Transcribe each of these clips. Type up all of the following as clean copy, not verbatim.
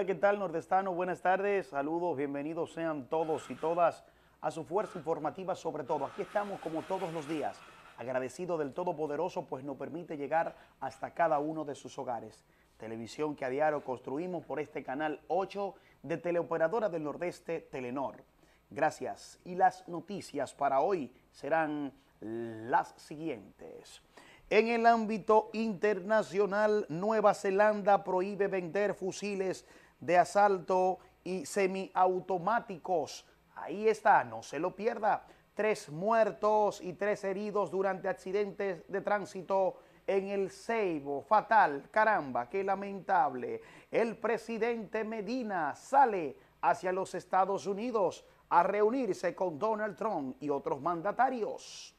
Hola, ¿qué tal, nordestano? Buenas tardes, saludos, bienvenidos sean todos y todas a su fuerza informativa sobre todo. Aquí estamos como todos los días, agradecido del Todopoderoso, pues nos permite llegar hasta cada uno de sus hogares. Televisión que a diario construimos por este canal 8 de Teleoperadora del Nordeste, Telenor. Gracias. Y las noticias para hoy serán las siguientes. En el ámbito internacional, Nueva Zelanda prohíbe vender fusiles de asalto y semiautomáticos. Ahí está, no se lo pierda. 3 muertos y 3 heridos durante accidentes de tránsito en El Ceibo. Fatal, caramba, qué lamentable. El presidente Medina sale hacia los Estados Unidos a reunirse con Donald Trump y otros mandatarios.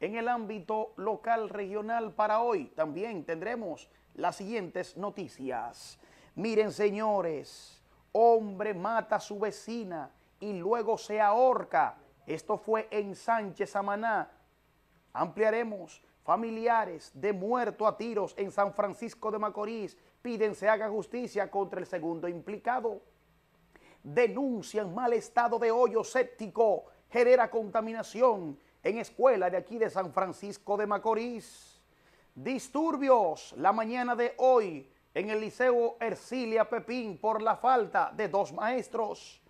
En el ámbito local regional para hoy también tendremos las siguientes noticias. Miren, señores, hombre mata a su vecina y luego se ahorca. Esto fue en Sánchez Samaná. Ampliaremos. Familiares de muerto a tiros en San Francisco de Macorís piden se haga justicia contra el segundo implicado. Denuncian mal estado de hoyo séptico, genera contaminación en escuela de aquí de San Francisco de Macorís. Disturbios la mañana de hoy en el Liceo Ercilia Pepín por la falta de 2 maestros.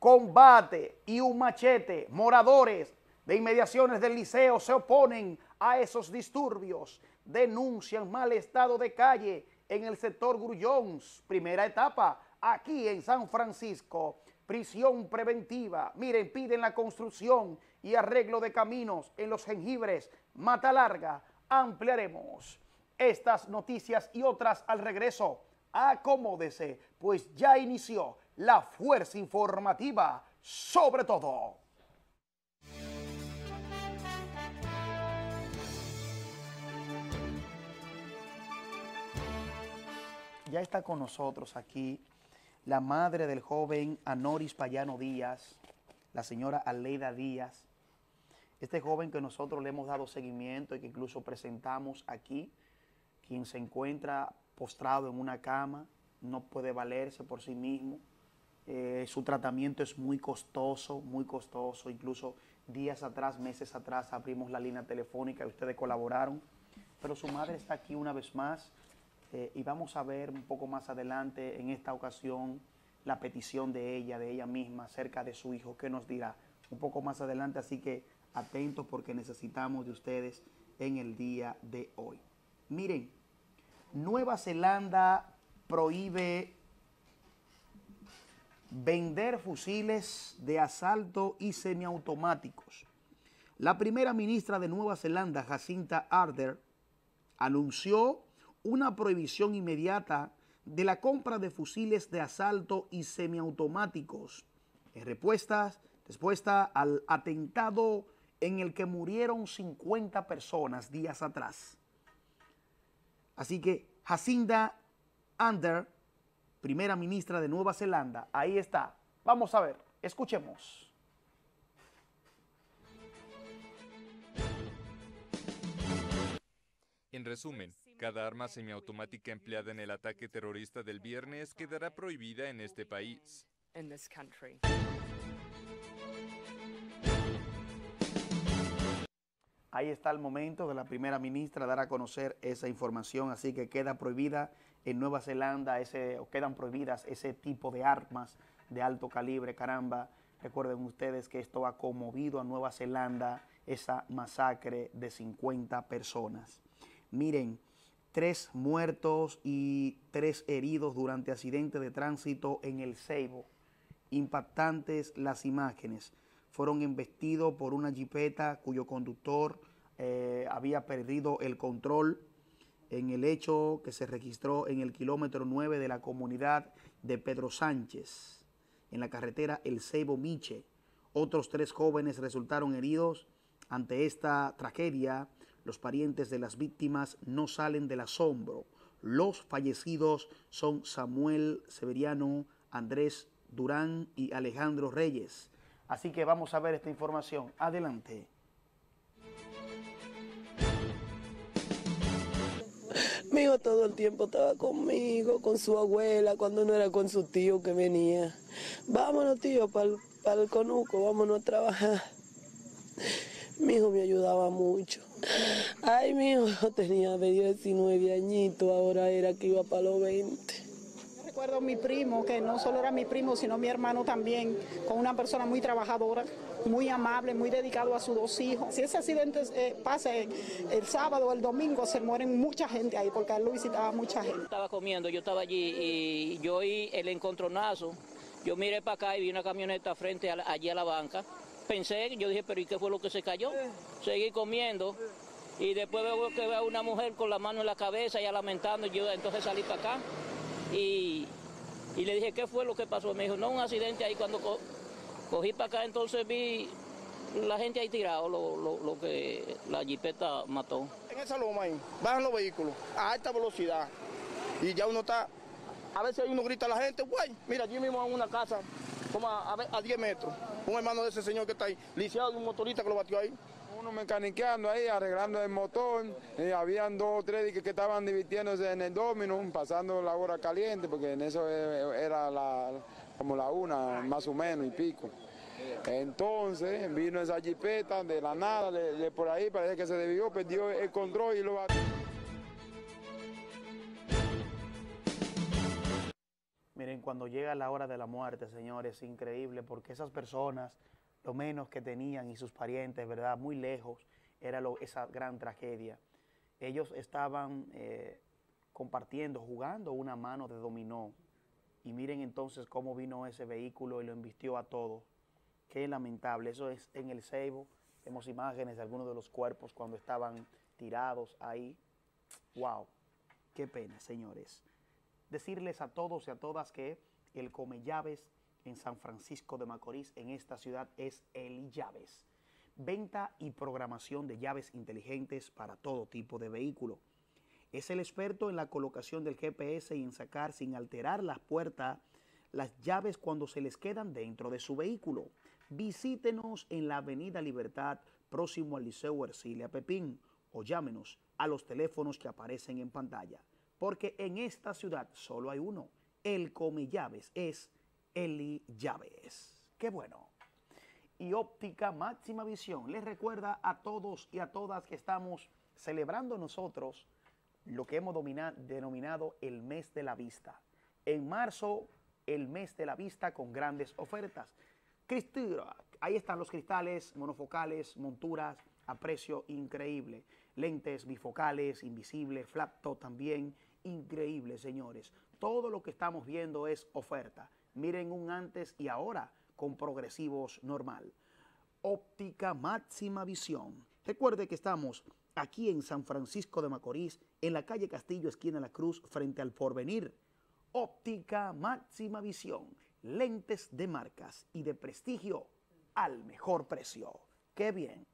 Combate y un machete. Moradores de inmediaciones del liceo se oponen a esos disturbios. Denuncian mal estado de calle en el sector Grullón, primera etapa, aquí en San Francisco. Prisión preventiva. Miren, piden la construcción y arreglo de caminos en Los Jengibres, Mata Larga. Ampliaremos estas noticias y otras al regreso. Acomódese, pues ya inició la fuerza informativa sobre todo. Ya está con nosotros aquí la madre del joven Honoris Payano Díaz, la señora Aleida Díaz. Este joven que nosotros le hemos dado seguimiento y que incluso presentamos aquí, quien se encuentra postrado en una cama, no puede valerse por sí mismo. Su tratamiento es muy costoso. Incluso días atrás, meses atrás, abrimos la línea telefónica y ustedes colaboraron. Pero su madre está aquí una vez más. Y vamos a ver un poco más adelante, en esta ocasión, la petición de ella misma, acerca de su hijo, que nos dirá un poco más adelante. Así que atentos porque necesitamos de ustedes en el día de hoy. Miren, Nueva Zelanda prohíbe vender fusiles de asalto y semiautomáticos. La primera ministra de Nueva Zelanda, Jacinda Ardern, anunció una prohibición inmediata de la compra de fusiles de asalto y semiautomáticos en respuesta al atentado en el que murieron 50 personas días atrás. Así que Jacinda Ardern, primera ministra de Nueva Zelanda, ahí está. Vamos a ver, escuchemos. En resumen, cada arma semiautomática empleada en el ataque terrorista del viernes quedará prohibida en este país. Ahí está el momento de la primera ministra dar a conocer esa información, así que queda prohibida en Nueva Zelanda, quedan prohibidas ese tipo de armas de alto calibre, caramba. Recuerden ustedes que esto ha conmovido a Nueva Zelanda, esa masacre de 50 personas. Miren, 3 muertos y 3 heridos durante accidente de tránsito en El Ceibo. Impactantes las imágenes. Fueron embestidos por una jipeta cuyo conductor había perdido el control en el hecho que se registró en el kilómetro 9 de la comunidad de Pedro Sánchez, en la carretera El Ceibo-Miche. Otros 3 jóvenes resultaron heridos ante esta tragedia. Los parientes de las víctimas no salen del asombro. Los fallecidos son Samuel Severiano, Andrés Durán y Alejandro Reyes. Así que vamos a ver esta información. Adelante. Mi hijo todo el tiempo estaba conmigo, con su abuela, cuando no era con su tío que venía. Vámonos, tío, para el conuco, vámonos a trabajar. Mi hijo me ayudaba mucho. Ay, mi hijo tenía 19 añitos, ahora era que iba para los 20. Recuerdo a mi primo, que no solo era mi primo, sino mi hermano también, con una persona muy trabajadora, muy amable, muy dedicado a sus dos hijos. Si ese accidente pasa el sábado o el domingo, se mueren mucha gente ahí, porque él lo visitaba mucha gente. Estaba comiendo, yo estaba allí y yo oí el encontronazo. Yo miré para acá y vi una camioneta frente a allí a la banca. Pensé, yo dije, pero ¿y qué fue lo que se cayó? Seguí comiendo y después veo que veo a una mujer con la mano en la cabeza y lamentando. Yo entonces salí para acá y le dije, ¿qué fue lo que pasó? Me dijo, no, un accidente ahí. Cuando cogí para acá, entonces vi la gente ahí tirado, lo que la jipeta mató. En esa loma ahí, bajan los vehículos a alta velocidad y ya uno está, a veces uno grita a la gente, güey, mira, allí mismo en una casa, como a 10 metros, un hermano de ese señor que está ahí, lisiado de un motorista que lo batió ahí. Uno mecaniqueando ahí, arreglando el motor, y habían dos o tres que estaban divirtiéndose en el domino, pasando la hora caliente, porque en eso era como la una, más o menos, y pico. Entonces vino esa jipeta de la nada, por ahí, parece que se desvió, perdió el control y lo batió. Miren, cuando llega la hora de la muerte, señores, es increíble, porque esas personas, lo menos que tenían, y sus parientes, ¿verdad?, muy lejos, era esa gran tragedia. Ellos estaban compartiendo, jugando una mano de dominó. Y miren entonces cómo vino ese vehículo y lo embistió a todos. Qué lamentable. Eso es en El Ceibo. Vemos imágenes de algunos de los cuerpos cuando estaban tirados ahí. ¡Wow! ¡Qué pena, señores! Decirles a todos y a todas que el Come Llaves en San Francisco de Macorís, en esta ciudad, es Eli Llaves. Venta y programación de llaves inteligentes para todo tipo de vehículo. Es el experto en la colocación del GPS y en sacar sin alterar las puertas las llaves cuando se les quedan dentro de su vehículo. Visítenos en la Avenida Libertad, próximo al Liceo Ercilia Pepín, o llámenos a los teléfonos que aparecen en pantalla. Porque en esta ciudad solo hay uno. El Come Llaves es Eli Llaves. ¡Qué bueno! Y Óptica Máxima Visión les recuerda a todos y a todas que estamos celebrando nosotros lo que hemos denominado el mes de la vista. En marzo, el mes de la vista con grandes ofertas. Cristura, ahí están los cristales, monofocales, monturas a precio increíble. Lentes bifocales, invisibles, flat top también. Increíble, señores. Todo lo que estamos viendo es oferta. Miren un antes y ahora con progresivos normal. Óptica Máxima Visión. Recuerde que estamos aquí en San Francisco de Macorís, en la calle Castillo, esquina La Cruz, frente al Porvenir. Óptica Máxima Visión. Lentes de marcas y de prestigio al mejor precio. ¡Qué bien!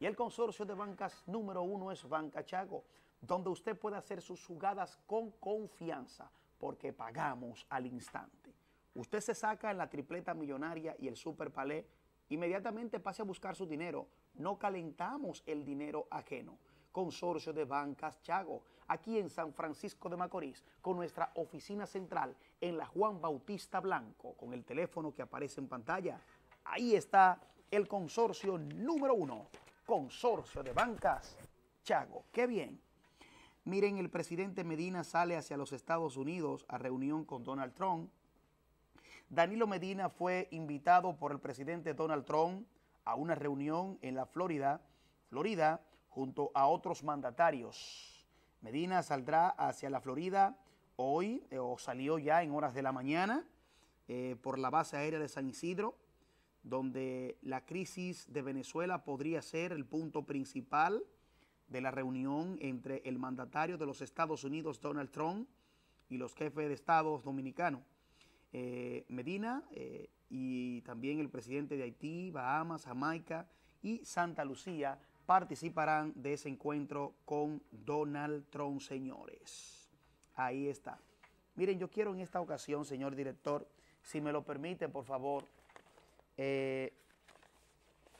Y el consorcio de bancas número uno es Banca Chago, donde usted puede hacer sus jugadas con confianza, porque pagamos al instante. Usted se saca en la tripleta millonaria y el super palé, inmediatamente pase a buscar su dinero. No calentamos el dinero ajeno. Consorcio de Bancas Chago, aquí en San Francisco de Macorís, con nuestra oficina central en la Juan Bautista Blanco, con el teléfono que aparece en pantalla. Ahí está el consorcio número uno, Consorcio de Bancas Chago. ¡Qué bien! Miren, el presidente Medina sale hacia los Estados Unidos a reunión con Donald Trump. Danilo Medina fue invitado por el presidente Donald Trump a una reunión en la Florida, junto a otros mandatarios. Medina saldrá hacia la Florida hoy, o salió ya en horas de la mañana, por la base aérea de San Isidro, donde la crisis de Venezuela podría ser el punto principal de la reunión entre el mandatario de los Estados Unidos, Donald Trump, y los jefes de Estados dominicanos. Medina y también el presidente de Haití, Bahamas, Jamaica y Santa Lucía participarán de ese encuentro con Donald Trump, señores. Ahí está. Miren, yo quiero en esta ocasión, señor director, si me lo permite, por favor,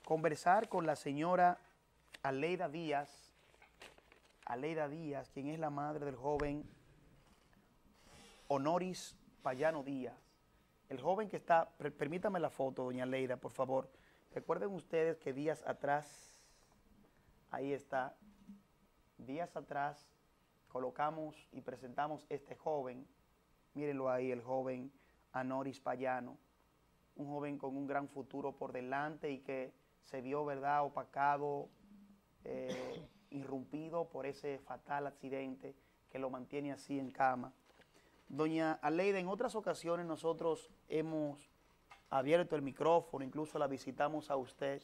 conversar con la señora Aleida Díaz, Aleida Díaz, quien es la madre del joven Honoris Payano Díaz. El joven que está, permítame la foto, doña Aleida, por favor. Recuerden ustedes que días atrás, ahí está, días atrás colocamos y presentamos este joven. Mírenlo ahí, el joven Honoris Payano, un joven con un gran futuro por delante y que se vio, ¿verdad?, opacado, irrumpido por ese fatal accidente que lo mantiene así en cama. Doña Aleida, en otras ocasiones nosotros hemos abierto el micrófono, incluso la visitamos a usted.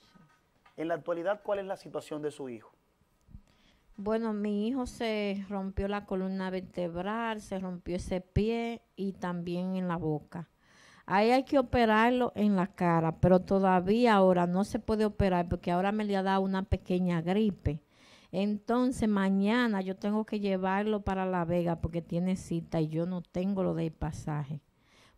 En la actualidad, ¿cuál es la situación de su hijo? Bueno, mi hijo se rompió la columna vertebral, se rompió ese pie y también en la boca. Ahí hay que operarlo en la cara, pero todavía ahora no se puede operar porque ahora me le ha dado una pequeña gripe. Entonces mañana yo tengo que llevarlo para La Vega porque tiene cita y yo no tengo lo del pasaje.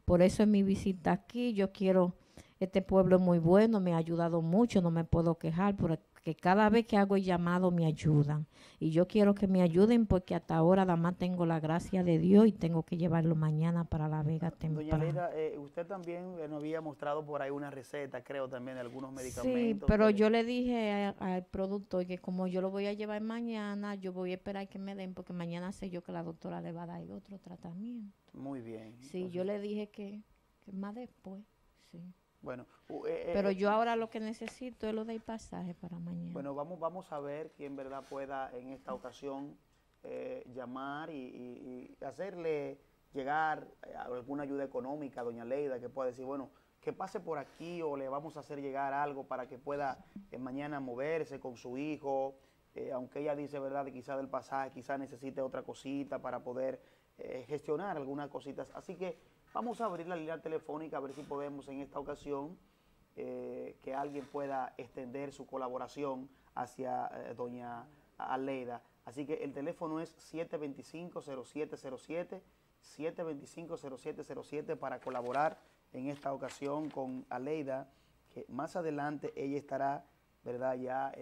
Por eso es mi visita aquí. Yo quiero, este pueblo es muy bueno, me ha ayudado mucho, no me puedo quejar porque cada vez que hago el llamado me ayudan. Y yo quiero que me ayuden porque hasta ahora nada más tengo la gracia de Dios y tengo que llevarlo mañana para La Vega temprano. Doña Aleida, usted también nos había mostrado por ahí una receta, creo, también de algunos medicamentos. Sí, pero yo le dije al productor que como yo lo voy a llevar mañana, yo voy a esperar que me den porque mañana sé yo que la doctora le va a dar otro tratamiento. Muy bien. Sí, entonces yo le dije que más después, sí. Bueno, pero yo ahora lo que necesito es lo del pasaje para mañana. Bueno, vamos a ver quién, verdad, pueda en esta ocasión llamar y hacerle llegar alguna ayuda económica a doña Aleida, que pueda decir, bueno, que pase por aquí o le vamos a hacer llegar algo para que pueda mañana moverse con su hijo, aunque ella dice, verdad, que quizá del pasaje, quizá necesite otra cosita para poder gestionar algunas cositas. Así que vamos a abrir la línea telefónica a ver si podemos en esta ocasión que alguien pueda extender su colaboración hacia doña Aleida. Así que el teléfono es 725-0707, 725-0707 para colaborar en esta ocasión con Aleida, que más adelante ella estará, ¿verdad?, ya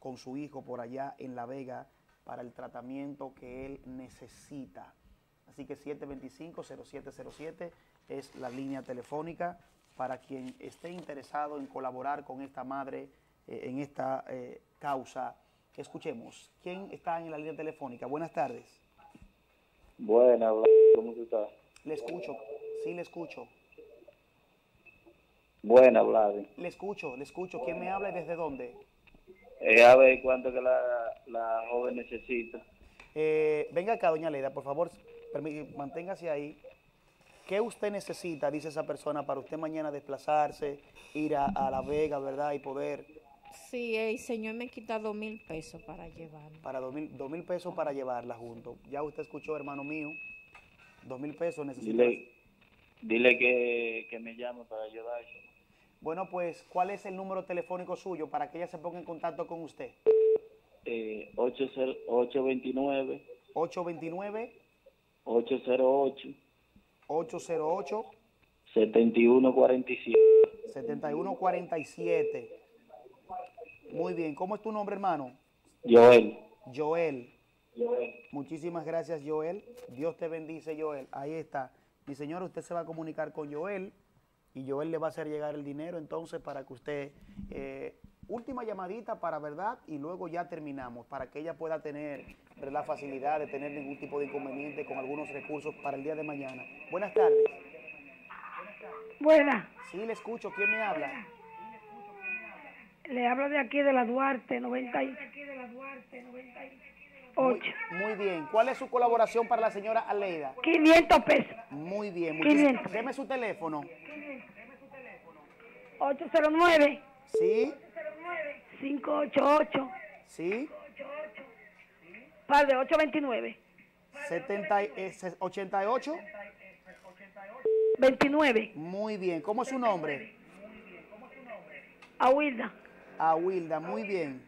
con su hijo por allá en La Vega para el tratamiento que él necesita. Así que 725-0707 es la línea telefónica para quien esté interesado en colaborar con esta madre en esta causa. Escuchemos. ¿Quién está en la línea telefónica? Buenas tardes. Buenas, ¿cómo tú estás? Le escucho, sí, le escucho. Buenas, Vlad. Le escucho, le escucho. ¿Quién me habla y desde dónde? A ver cuánto que la joven necesita. Venga acá, doña Aleida, por favor. Manténgase ahí. ¿Qué usted necesita, dice esa persona, para usted mañana desplazarse, ir a La Vega, ¿verdad?, y poder... Sí, el señor me quita 2,000 pesos para llevarla. Para 2,000 pesos para llevarla junto. Ya usted escuchó, hermano mío, 2,000 pesos necesita. Dile que me llame para ayudarle. Bueno, pues, ¿cuál es el número telefónico suyo para que ella se ponga en contacto con usted? 829. 829. 808. 808. 7147. 7147. Muy bien. ¿Cómo es tu nombre, hermano? Joel. Joel. Joel. Muchísimas gracias, Joel. Dios te bendice, Joel. Ahí está. Mi señora, usted se va a comunicar con Joel y Joel le va a hacer llegar el dinero, entonces, para que usted... última llamadita para, ¿verdad?, y luego ya terminamos, para que ella pueda tener la facilidad de tener ningún tipo de inconveniente con algunos recursos para el día de mañana. Buenas tardes. Buenas. Sí, le escucho. ¿Quién me habla? Le hablo de aquí de la Duarte, 98. Muy bien. ¿Cuál es su colaboración para la señora Aleida? 500 pesos. Muy bien. 500. Deme su teléfono. 809. Sí. 588. Sí. Padre, 829. 88. 29. Muy bien. ¿Cómo es su nombre? Awilda. Awilda, muy bien.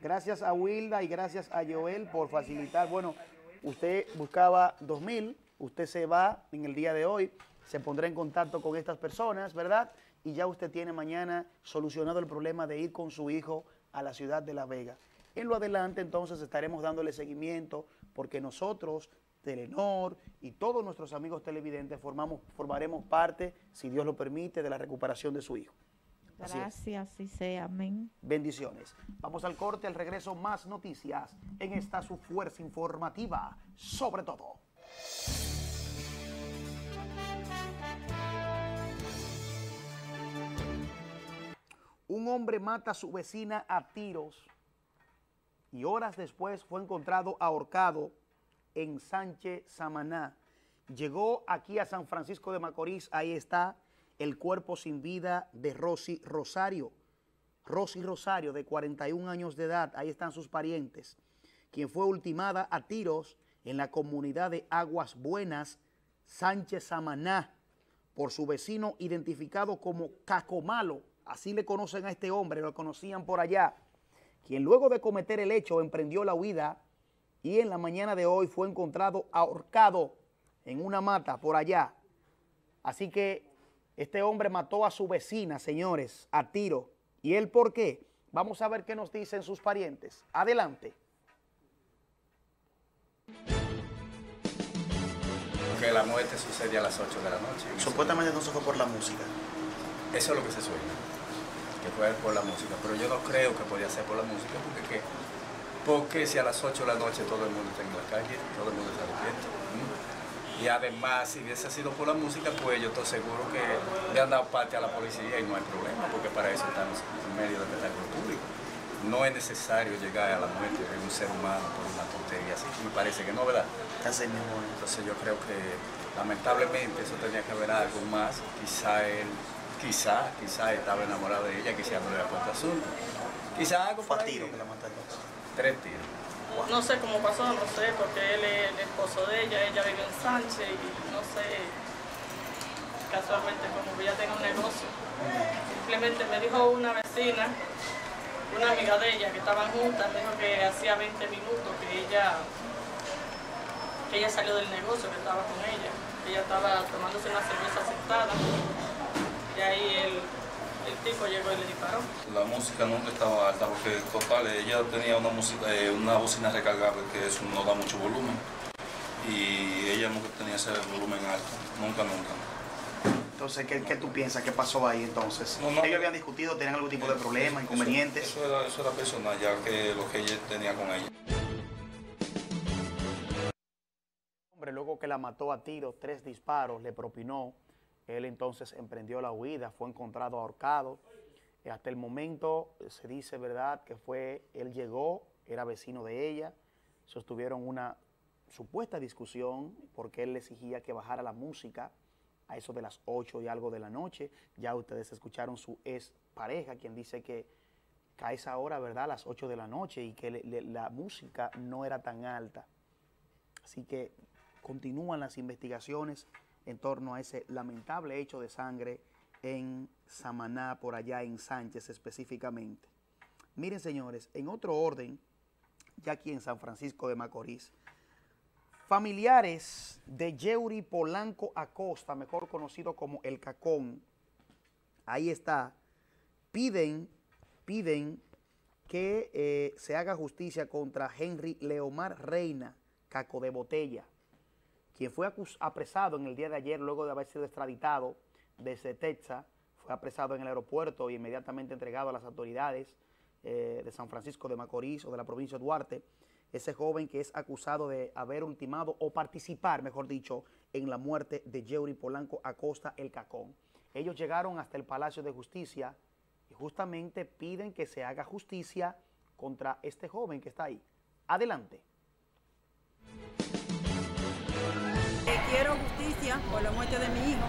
Gracias a Awilda y gracias a Joel por facilitar. Bueno, usted buscaba 2,000. Usted se va en el día de hoy. Se pondrá en contacto con estas personas, ¿verdad?, y ya usted tiene mañana solucionado el problema de ir con su hijo a la ciudad de La Vega. En lo adelante, entonces, estaremos dándole seguimiento porque nosotros, Telenor y todos nuestros amigos televidentes formaremos parte, si Dios lo permite, de la recuperación de su hijo. Gracias, así sea, amén. Bendiciones. Vamos al corte, al regreso más noticias en esta su fuerza informativa, sobre todo. Un hombre mata a su vecina a tiros y horas después fue encontrado ahorcado en Sánchez Samaná. Llegó aquí a San Francisco de Macorís, ahí está el cuerpo sin vida de Rosy Rosario. Rosy Rosario, de 41 años de edad, ahí están sus parientes, quien fue ultimada a tiros en la comunidad de Aguas Buenas, Sánchez Samaná, por su vecino identificado como Cacomalo. Así le conocen a este hombre, lo conocían por allá, quien luego de cometer el hecho emprendió la huida y en la mañana de hoy fue encontrado ahorcado en una mata por allá. Así que este hombre mató a su vecina, señores, a tiro. ¿Y él por qué? Vamos a ver qué nos dicen sus parientes. Adelante. Que la muerte sucede a las 8 de la noche. Supuestamente no se fue por la música. Eso es lo que se sueña, que fue por la música, pero yo no creo que podía ser por la música, porque si a las 8 de la noche todo el mundo está en la calle, todo el mundo está despierto, y además si hubiese sido por la música, pues yo estoy seguro que le han dado parte a la policía y no hay problema, porque para eso estamos en medio del espectáculo público. No es necesario llegar a la muerte de un ser humano por una tontería, así que me parece que no, ¿verdad? Casi mismo. Entonces yo creo que lamentablemente eso tenía que haber algo más, quizá estaba enamorado de ella, quizá no le había puesto azul. Quizá algo por ahí. ¿Cuántos tiros que la mataron? 3 tiros. Wow. No sé cómo pasó, no sé, porque él es el esposo de ella, ella vive en Sánchez y no sé, casualmente como que ella tenga un negocio. Simplemente me dijo una vecina, una amiga de ella que estaban juntas, me dijo que hacía 20 minutos que ella salió del negocio, que estaba con ella. Ella estaba tomándose una cerveza sentada. Y ahí el tipo llegó y le disparó. La música nunca estaba alta porque total, ella tenía una bocina recargable que eso no da mucho volumen y ella nunca tenía ese volumen alto, nunca. Entonces, ¿qué tú piensas? ¿Qué pasó ahí entonces? No, ¿ellos habían discutido? ¿Tenían algún tipo de problemas, inconvenientes? Eso era personal, ya que lo que ella tenía con ella. Hombre, luego que la mató a tiros, 3 disparos, le propinó. Él entonces emprendió la huida, fue encontrado ahorcado. Hasta el momento se dice, ¿verdad?, que fue, él llegó, era vecino de ella, sostuvieron una supuesta discusión porque él le exigía que bajara la música a eso de las 8 y algo de la noche. Ya ustedes escucharon su ex pareja, quien dice que a esa hora, ¿verdad?, a las 8 de la noche y que la música no era tan alta. Así que continúan las investigaciones en torno a ese lamentable hecho de sangre en Samaná, por allá en Sánchez específicamente. Miren, señores, en otro orden, ya aquí en San Francisco de Macorís, familiares de Yeuri Polanco Acosta, mejor conocido como El Cacón, ahí está, piden que se haga justicia contra Henry Leomar Reina, Caco de Botella, quien fue apresado en el día de ayer luego de haber sido extraditado desde Texas. Fue apresado en el aeropuerto e inmediatamente entregado a las autoridades de San Francisco de Macorís o de la provincia de Duarte. Ese joven que es acusado de haber ultimado o participar, mejor dicho, en la muerte de Yeuri Polanco Acosta, El Cacón. Ellos llegaron hasta el Palacio de Justicia y justamente piden que se haga justicia contra este joven que está ahí. Adelante. Quiero justicia por la muerte de mi hijo,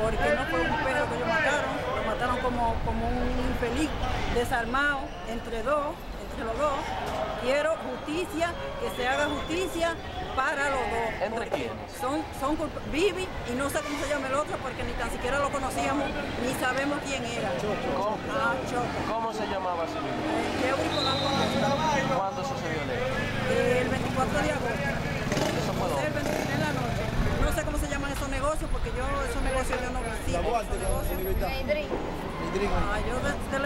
porque no fue un perro que lo mataron como un infeliz, desarmado, entre los dos. Quiero justicia, que se haga justicia para los dos. ¿Entre quién? Son Vivi y no sé cómo se llama el otro, porque ni tan siquiera lo conocíamos, ni sabemos quién era. Choco. Ah, Choco. ¿Cómo se llamaba su hijo? Yeuri Polanco Acosta. ¿Cuándo sucedió el 24 de agosto. Eso fue el 23 de la noche. No sé cómo se llaman esos negocios, porque yo esos negocios yo no visito. Duarte, yo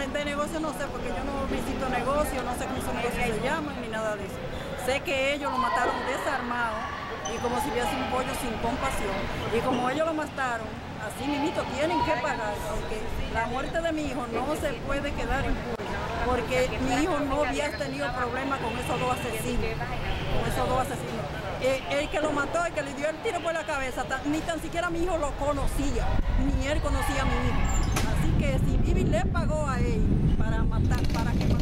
de negocio no sé, porque yo no visito negocio, no sé cómo su negocio se llama ni nada de eso. Sé que ellos lo mataron desarmado y como si hubiese un pollo sin compasión. Y como ellos lo mataron, así mismito tienen que pagar, porque la muerte de mi hijo no se puede quedar impune, porque mi hijo no había tenido problema con esos dos asesinos. El que lo mató, el que le dio el tiro por la cabeza, ni tan siquiera mi hijo lo conocía, ni él conocía a mi hijo. Así que si Vivi le pagó a él para matar, para que se lo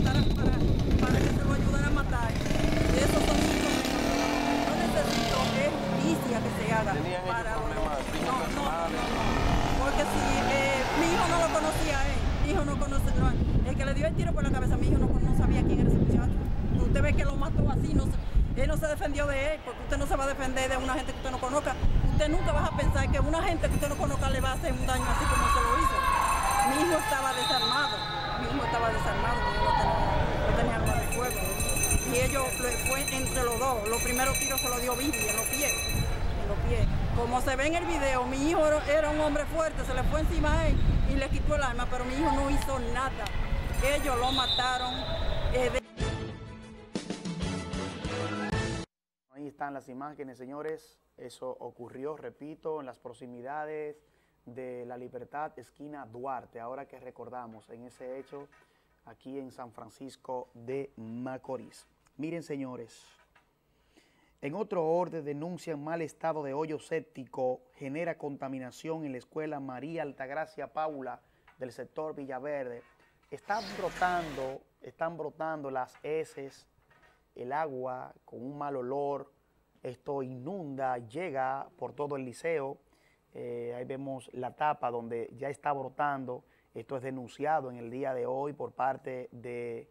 ayudara a matar, esos son hijos. Yo necesito justicia que se haga. Para porque si mi hijo no lo conocía a él, mi hijo no conoce, el que le dio el tiro por la cabeza, mi hijo no sabía quién era ese muchacho. Usted ve que lo mató así, no sé. Él no se defendió de él, porque usted no se va a defender de una gente que usted no conozca. Usted nunca va a pensar que una gente que usted no conozca le va a hacer un daño así como se lo hizo. Mi hijo estaba desarmado, no tenía arma de fuego. Y ellos fue entre los dos, los primeros tiros se los dio Vivi en los pies. Como se ve en el video, mi hijo era un hombre fuerte, se le fue encima a él y le quitó el arma, pero mi hijo no hizo nada. Ellos lo mataron. Ahí están las imágenes, señores. Eso ocurrió, repito, en las proximidades de La Libertad, esquina Duarte. Ahora que recordamos en ese hecho aquí en San Francisco de Macorís. Miren, señores, en otro orden denuncian mal estado de hoyo séptico, genera contaminación en la escuela María Altagracia Paula del sector Villaverde. Están brotando las heces. El agua con un mal olor, esto inunda, llega por todo el liceo. Ahí vemos la tapa donde ya está brotando. Esto es denunciado en el día de hoy por parte de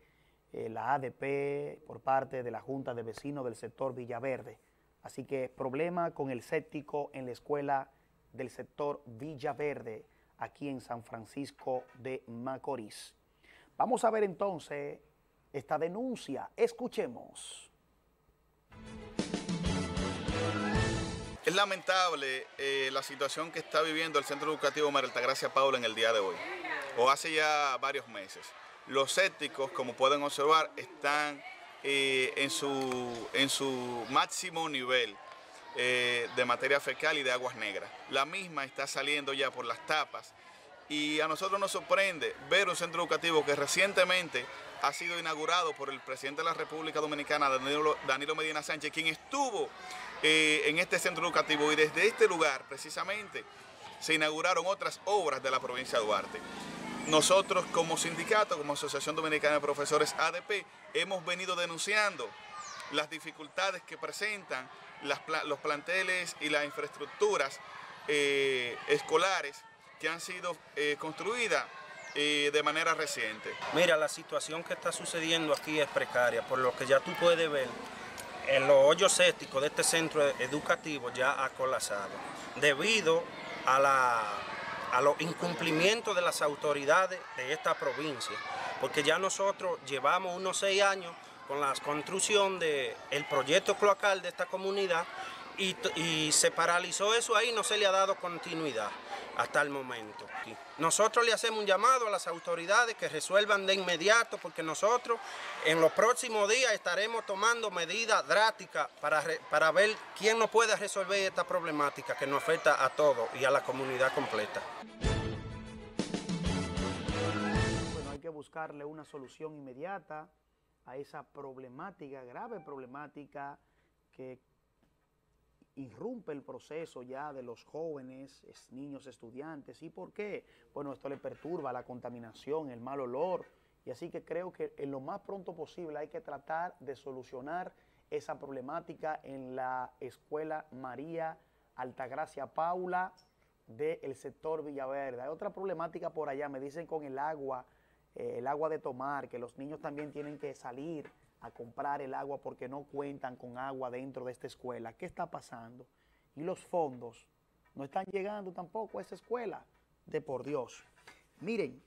la ADP, por parte de la Junta de Vecinos del sector Villaverde. Así que problema con el séptico en la escuela del sector Villaverde, aquí en San Francisco de Macorís. Vamos a ver entonces esta denuncia, escuchemos. Es lamentable la situación que está viviendo el Centro Educativo María Altagracia Paula en el día de hoy, o hace ya varios meses. Los sépticos, como pueden observar, están en su máximo nivel de materia fecal y de aguas negras. La misma está saliendo ya por las tapas. Y a nosotros nos sorprende ver un centro educativo que recientemente ha sido inaugurado por el presidente de la República Dominicana, Danilo Medina Sánchez, quien estuvo en este centro educativo, y desde este lugar precisamente se inauguraron otras obras de la provincia de Duarte. Nosotros como sindicato, como Asociación Dominicana de Profesores ADP, hemos venido denunciando las dificultades que presentan los planteles y las infraestructuras escolares que han sido construidas de manera reciente. Mira, la situación que está sucediendo aquí es precaria, por lo que ya tú puedes ver, en los hoyos sépticos de este centro educativo ya ha colapsado, debido a los incumplimientos de las autoridades de esta provincia, porque ya nosotros llevamos unos 6 años con la construcción del proyecto cloacal de esta comunidad, y se paralizó eso ahí, no se le ha dado continuidad hasta el momento. Nosotros le hacemos un llamado a las autoridades que resuelvan de inmediato, porque nosotros en los próximos días estaremos tomando medidas drásticas para ver quién nos puede resolver esta problemática que nos afecta a todos y a la comunidad completa. Bueno, hay que buscarle una solución inmediata a esa problemática, grave problemática que irrumpe el proceso ya de los jóvenes, niños, estudiantes. ¿Y por qué? Bueno, esto le perturba la contaminación, el mal olor. Y así que creo que en lo más pronto posible hay que tratar de solucionar esa problemática en la escuela María Altagracia Paula del sector Villaverde. Hay otra problemática por allá, me dicen con el agua de tomar, que los niños también tienen que salir a comprar el agua porque no cuentan con agua dentro de esta escuela. ¿Qué está pasando? Y los fondos no están llegando tampoco a esta escuela, de por Dios. Miren,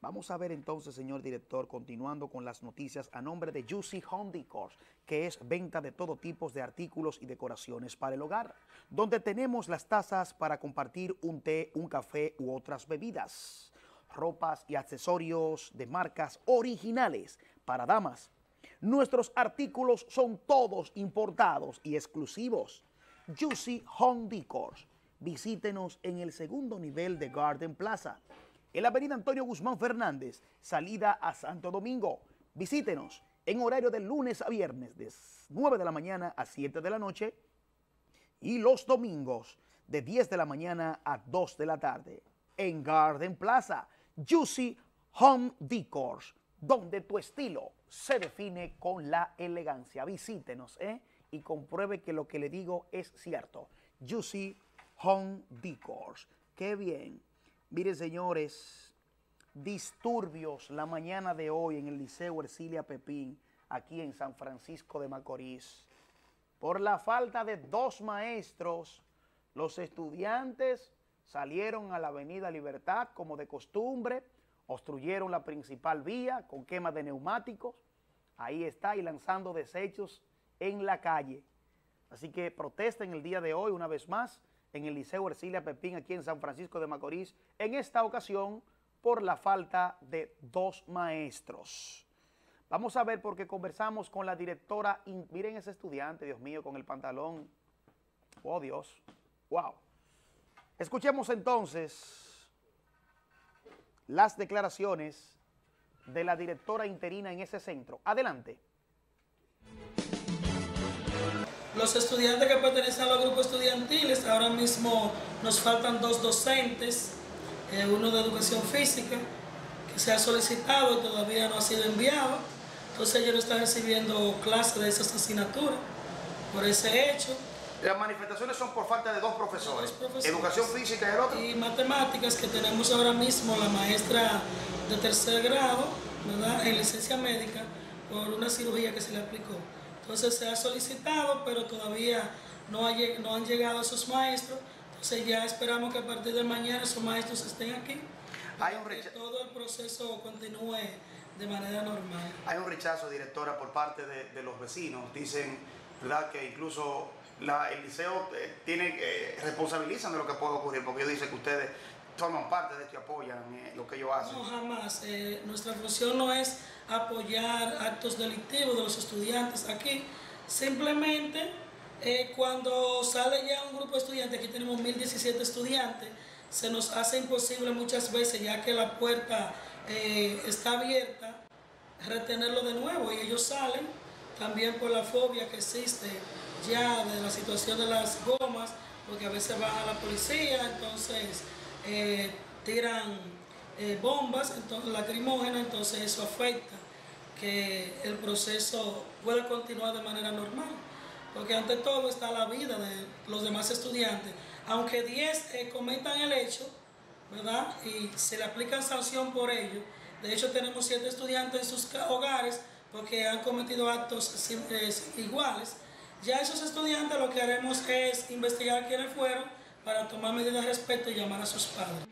Vamos a ver entonces, señor director, continuando con las noticias a nombre de Juicy Home Decor, que es venta de todo tipo de artículos y decoraciones para el hogar, donde tenemos las tazas para compartir un té, un café u otras bebidas, ropas y accesorios de marcas originales para damas. Nuestros artículos son todos importados y exclusivos. Juicy Home Decor. Visítenos en el segundo nivel de Garden Plaza, en la avenida Antonio Guzmán Fernández, salida a Santo Domingo. Visítenos en horario de lunes a viernes, de 9 de la mañana a 7 de la noche, y los domingos, de 10 de la mañana a 2 de la tarde. En Garden Plaza, Juicy Home Decor, donde tu estilo se define con la elegancia. Visítenos, y compruebe que lo que le digo es cierto. Juicy Home Decor. ¡Qué bien! Miren, señores, disturbios la mañana de hoy en el Liceo Ercilia Pepín, aquí en San Francisco de Macorís. Por la falta de 2 maestros, los estudiantes salieron a la avenida Libertad, como de costumbre, obstruyeron la principal vía con quema de neumáticos, ahí está, y lanzando desechos en la calle. Así que protesten el día de hoy, una vez más, en el Liceo Ercilia Pepín, aquí en San Francisco de Macorís, en esta ocasión por la falta de 2 maestros. Vamos a ver, porque conversamos con la directora, miren ese estudiante, Dios mío, con el pantalón, oh Dios, wow. Escuchemos entonces las declaraciones de la directora interina en ese centro. Adelante. Los estudiantes que pertenecen a los grupos estudiantiles, ahora mismo nos faltan 2 docentes, uno de educación física, que se ha solicitado y todavía no ha sido enviado. Entonces ellos no están recibiendo clases de esas asignaturas por ese hecho. Las manifestaciones son por falta de 2 profesores, educación física y el otro. Y matemáticas, que tenemos ahora mismo la maestra de tercer grado, ¿verdad?, en licencia médica, por una cirugía que se le aplicó. Entonces se ha solicitado, pero todavía no han llegado esos maestros. Entonces ya esperamos que a partir de mañana esos maestros estén aquí. Hay un rechazo. Que todo el proceso continúe de manera normal. Hay un rechazo, directora, por parte de los vecinos. Dicen, ¿verdad?, que incluso el liceo tiene, responsabilizan de lo que puede ocurrir, porque ellos dicen que ustedes toman parte de esto y apoyan lo que ellos hacen. No, jamás. Nuestra función no es apoyar actos delictivos de los estudiantes aquí. Simplemente, cuando sale ya un grupo de estudiantes, aquí tenemos 1.017 estudiantes, se nos hace imposible muchas veces, ya que la puerta está abierta, retenerlo de nuevo, y ellos salen también por la fobia que existe ya de la situación de las gomas, porque a veces baja la policía, entonces tiran bombas, entonces lacrimógenas, entonces eso afecta que el proceso pueda continuar de manera normal, porque ante todo está la vida de los demás estudiantes. Aunque 10 comentan el hecho, ¿verdad?, y se le aplica sanción por ello. De hecho, tenemos 7 estudiantes en sus hogares porque han cometido actos iguales. Ya esos estudiantes, lo que haremos es investigar quiénes fueron para tomar medidas de respeto y llamar a sus padres.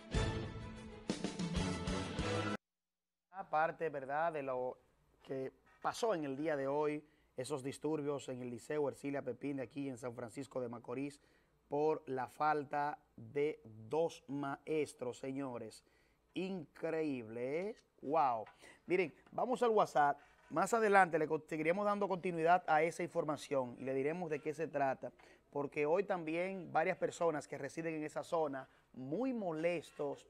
Aparte, ¿verdad?, de lo que pasó en el día de hoy, esos disturbios en el Liceo Ercilia Pepín, de aquí en San Francisco de Macorís, por la falta de 2 maestros, señores. Increíble, ¿eh? ¡Wow! Miren, vamos al WhatsApp. Más adelante le seguiremos dando continuidad a esa información y le diremos de qué se trata, porque hoy también varias personas que residen en esa zona, muy molestos,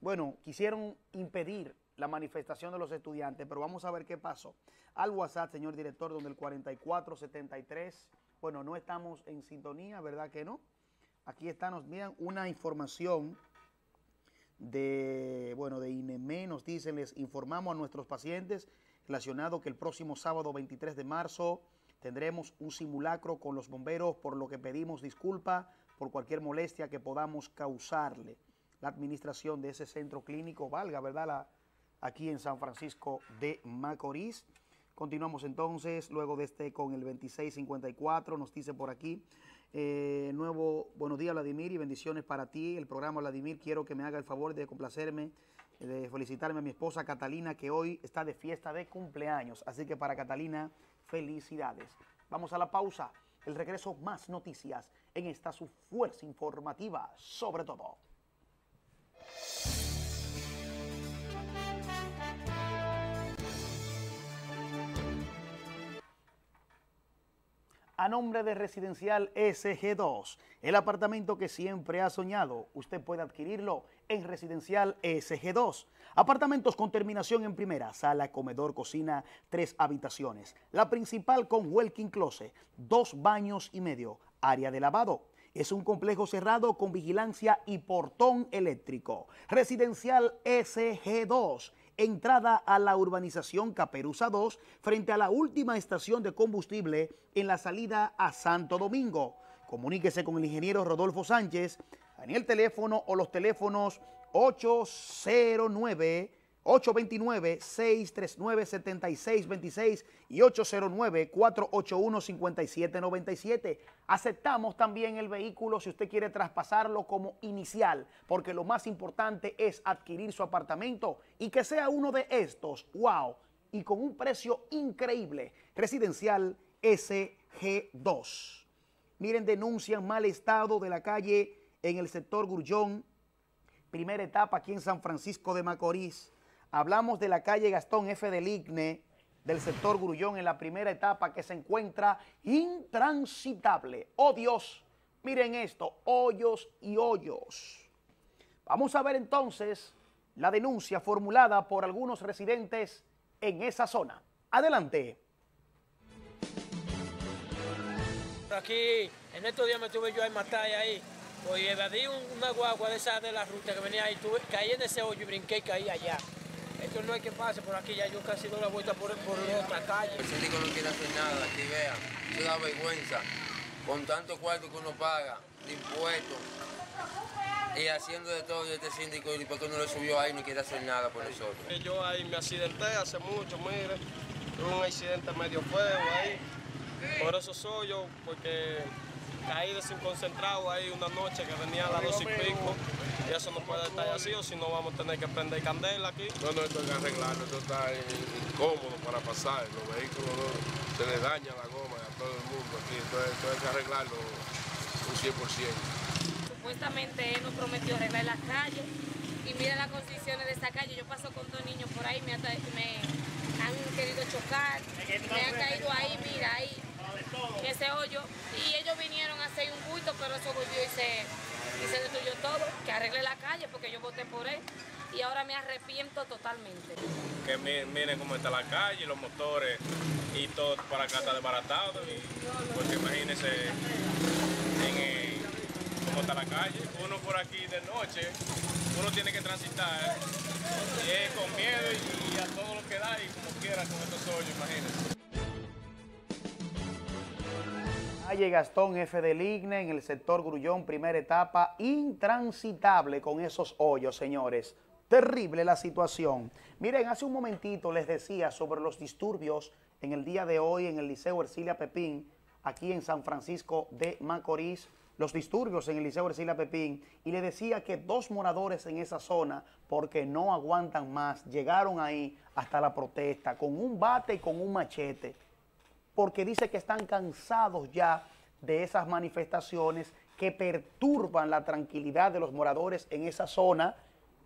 bueno, quisieron impedir la manifestación de los estudiantes, pero vamos a ver qué pasó. Al WhatsApp, señor director, donde el 4473, bueno, no estamos en sintonía, ¿verdad que no? Aquí está, nos miran una información de INEME, nos dicen, les informamos a nuestros pacientes relacionado que el próximo sábado 23 de marzo tendremos un simulacro con los bomberos, por lo que pedimos disculpa por cualquier molestia que podamos causarle. La administración de ese centro clínico, valga, ¿verdad?, aquí en San Francisco de Macorís. Continuamos entonces, luego de este, con el 2654, nos dice por aquí, buenos días, Vladimir, y bendiciones para ti. El programa, Vladimir, quiero que me haga el favor de complacerme de felicitarme a mi esposa Catalina, que hoy está de fiesta de cumpleaños. Así que para Catalina, felicidades. Vamos a la pausa. El regreso, más noticias en esta su fuerza informativa, sobre todo. A nombre de Residencial SG2, el apartamento que siempre ha soñado, usted puede adquirirlo en Residencial SG2. Apartamentos con terminación en primera, sala, comedor, cocina, 3 habitaciones. La principal con walk-in closet, 2 baños y medio, área de lavado. Es un complejo cerrado con vigilancia y portón eléctrico. Residencial SG2. Entrada a la urbanización Caperuza 2, frente a la última estación de combustible en la salida a Santo Domingo. Comuníquese con el ingeniero Rodolfo Sánchez en el teléfono o los teléfonos 829-639-7626 y 809-481-5797. Aceptamos también el vehículo si usted quiere traspasarlo como inicial, porque lo más importante es adquirir su apartamento y que sea uno de estos, wow, y con un precio increíble. Residencial SG2. Miren, denuncian mal estado de la calle en el sector Grullón, primera etapa aquí en San Francisco de Macorís. Hablamos de la calle Gastón F. del Igne, del sector Grullón, en la primera etapa, que se encuentra intransitable. ¡Oh, Dios! Miren esto, hoyos y hoyos. Vamos a ver entonces la denuncia formulada por algunos residentes en esa zona. Adelante. Aquí, en estos días me tuve yo en Matalla ahí. Pues evadí una guagua de esa de la ruta que venía ahí, caí en ese hoyo y brinqué y caí allá. Esto no es que pase por aquí, ya yo casi doy la vuelta por otra calle. El síndico no quiere hacer nada, aquí vea, eso da vergüenza. Con tanto cuarto que uno paga, de impuestos, y haciendo de todo este síndico, y porque uno lo subió ahí, no quiere hacer nada por nosotros. Yo ahí me accidenté hace mucho, mire, tuve un accidente medio feo ahí, por eso soy yo, porque... Caí desconcentrado ahí una noche que venía a las 2 y pico y eso no puede estar así, o si no vamos a tener que prender candela aquí. No, no, esto hay que arreglarlo, esto está incómodo para pasar, los vehículos no, se les daña la goma a todo el mundo aquí, entonces esto hay que arreglarlo un 100%. Supuestamente él nos prometió arreglar las calles y mira las condiciones de esta calle, yo paso con 2 niños por ahí, me han querido chocar, me han caído ahí, mira ahí. Ese hoyo, y ellos vinieron a hacer un bulto, pero eso volvió y se destruyó todo, que arregle la calle porque yo voté por él y ahora me arrepiento totalmente. Que miren cómo está la calle, los motores y todo para acá está desbaratado, y, porque imagínense cómo está la calle. Uno por aquí de noche, uno tiene que transitar con miedo y a todo lo que da y como quiera con estos hoyos, imagínense. Calle Gastón F. del Igne, en el sector Grullón, primera etapa, intransitable con esos hoyos, señores. Terrible la situación. Miren, hace un momentito les decía sobre los disturbios en el día de hoy en el Liceo Ercilia Pepín, aquí en San Francisco de Macorís, los disturbios en el Liceo Ercilia Pepín, y les decía que 2 moradores en esa zona, porque no aguantan más, llegaron ahí hasta la protesta con un bate y con un machete, porque dice que están cansados ya de esas manifestaciones que perturban la tranquilidad de los moradores en esa zona,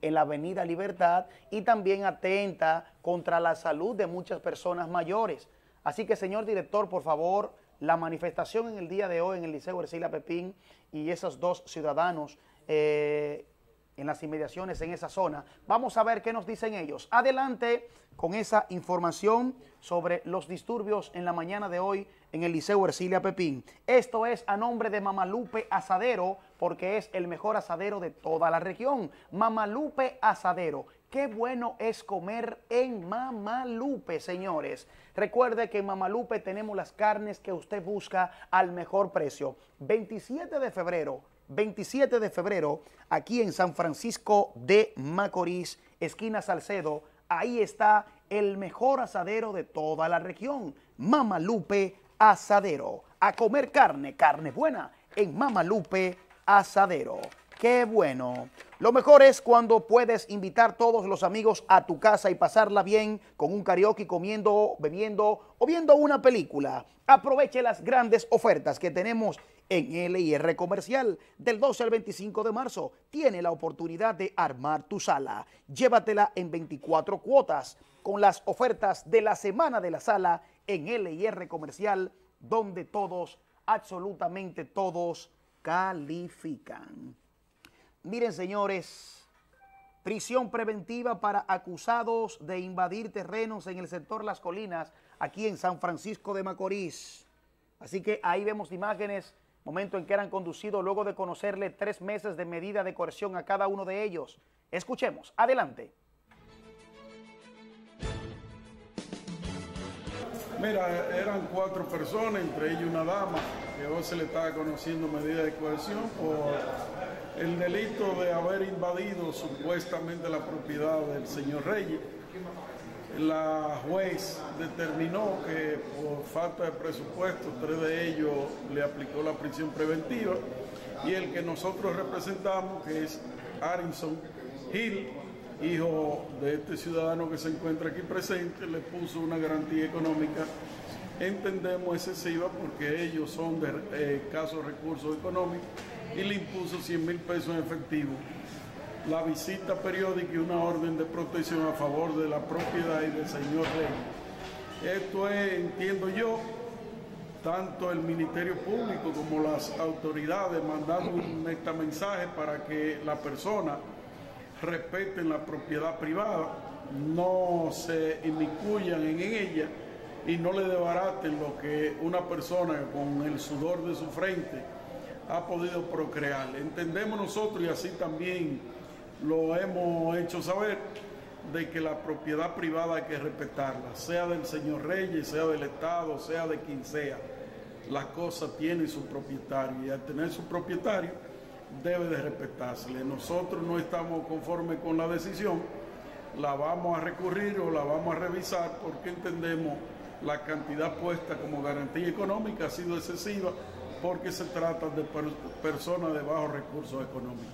en la Avenida Libertad, y también atenta contra la salud de muchas personas mayores. Así que, señor director, por favor, la manifestación en el día de hoy en el Liceo Ercilia Pepín y esos 2 ciudadanos en las inmediaciones en esa zona. Vamos a ver qué nos dicen ellos. Adelante con esa información sobre los disturbios en la mañana de hoy en el Liceo Ercilia Pepín. Esto es a nombre de Mamá Lupe Asadero, porque es el mejor asadero de toda la región. Mamá Lupe Asadero. Qué bueno es comer en Mamá Lupe, señores. Recuerde que en Mamá Lupe tenemos las carnes que usted busca al mejor precio. 27 de febrero, aquí en San Francisco de Macorís, esquina Salcedo, ahí está el mejor asadero de toda la región, Mamá Lupe Asadero. A comer carne buena en Mamá Lupe Asadero. ¡Qué bueno! Lo mejor es cuando puedes invitar todos los amigos a tu casa y pasarla bien con un karaoke, comiendo, bebiendo o viendo una película. Aproveche las grandes ofertas que tenemos en LIR Comercial. Del 12 al 25 de marzo tiene la oportunidad de armar tu sala. Llévatela en 24 cuotas con las ofertas de la semana de la sala en LIR Comercial, donde todos, absolutamente todos, califican. Miren, señores, prisión preventiva para acusados de invadir terrenos en el sector Las Colinas, aquí en San Francisco de Macorís. Así que ahí vemos imágenes, momento en que eran conducidos luego de conocerle 3 meses de medida de coerción a cada uno de ellos. Escuchemos, adelante. Mira, eran 4 personas, entre ellas una dama, que hoy se le estaba conociendo medida de coerción por el delito de haber invadido supuestamente la propiedad del señor Reyes. La juez determinó que por falta de presupuesto 3 de ellos le aplicó la prisión preventiva y el que nosotros representamos, que es Arinson Hill, hijo de este ciudadano que se encuentra aquí presente, le puso una garantía económica, entendemos excesiva porque ellos son de escasos recursos económicos, y le impuso 100.000 pesos en efectivo, la visita periódica y una orden de protección a favor de la propiedad y del señor Reyes. Esto es, entiendo yo, tanto el Ministerio Público como las autoridades mandando un mensaje para que la persona respeten la propiedad privada, no se inmiscuyan en ella y no le desbaraten lo que una persona con el sudor de su frente ha podido procrear. Entendemos nosotros, y así también lo hemos hecho saber, de que la propiedad privada hay que respetarla, sea del señor Reyes, sea del Estado, sea de quien sea. La cosa tiene su propietario y al tener su propietario debe de respetársele. Nosotros no estamos conformes con la decisión, la vamos a recurrir o la vamos a revisar porque entendemos la cantidad puesta como garantía económica ha sido excesiva, porque se trata de personas de bajos recursos económicos.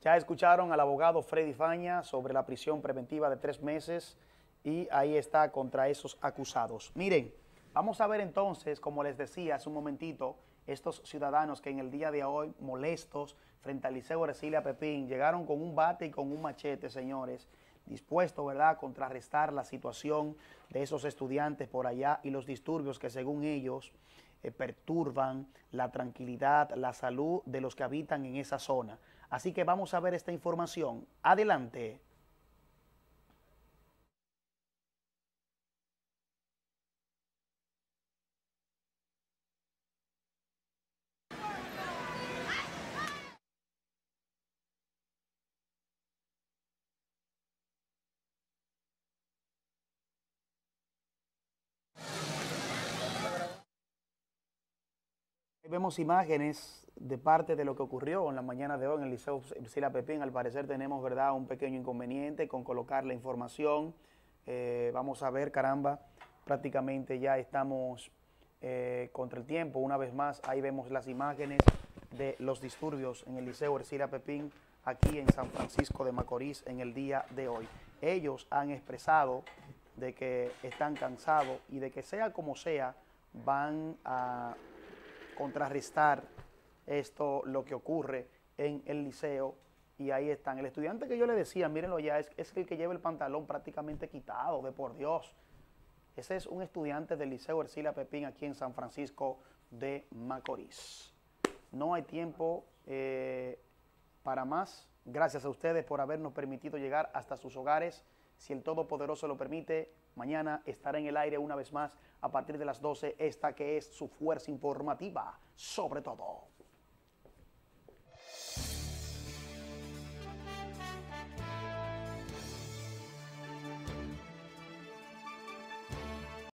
Ya escucharon al abogado Freddy Faña sobre la prisión preventiva de 3 meses y ahí está contra esos acusados. Miren, vamos a ver entonces, como les decía hace un momentito, estos ciudadanos que en el día de hoy, molestos, frente al Liceo Ercilia Pepín, llegaron con un bate y con un machete, señores, dispuesto, ¿verdad?, a contrarrestar la situación de esos estudiantes por allá y los disturbios que, según ellos, perturban la tranquilidad, la salud de los que habitan en esa zona. Así que vamos a ver esta información. Adelante. Vemos imágenes de parte de lo que ocurrió en la mañana de hoy en el Liceo Ercilia Pepín. Al parecer tenemos, ¿verdad?, un pequeño inconveniente con colocar la información. Vamos a ver, caramba, prácticamente ya estamos contra el tiempo. Una vez más, ahí vemos las imágenes de los disturbios en el Liceo Ercilia Pepín, aquí en San Francisco de Macorís, en el día de hoy. Ellos han expresado de que están cansados y de que sea como sea, van a contrarrestar esto, lo que ocurre en el liceo, y ahí están. El estudiante que yo le decía, mírenlo ya, es el que lleva el pantalón prácticamente quitado, de por Dios. Ese es un estudiante del Liceo Ercilia Pepín aquí en San Francisco de Macorís. No hay tiempo para más. Gracias a ustedes por habernos permitido llegar hasta sus hogares. Si el Todopoderoso lo permite, mañana estará en el aire una vez más a partir de las 12, esta que es su fuerza informativa sobre todo.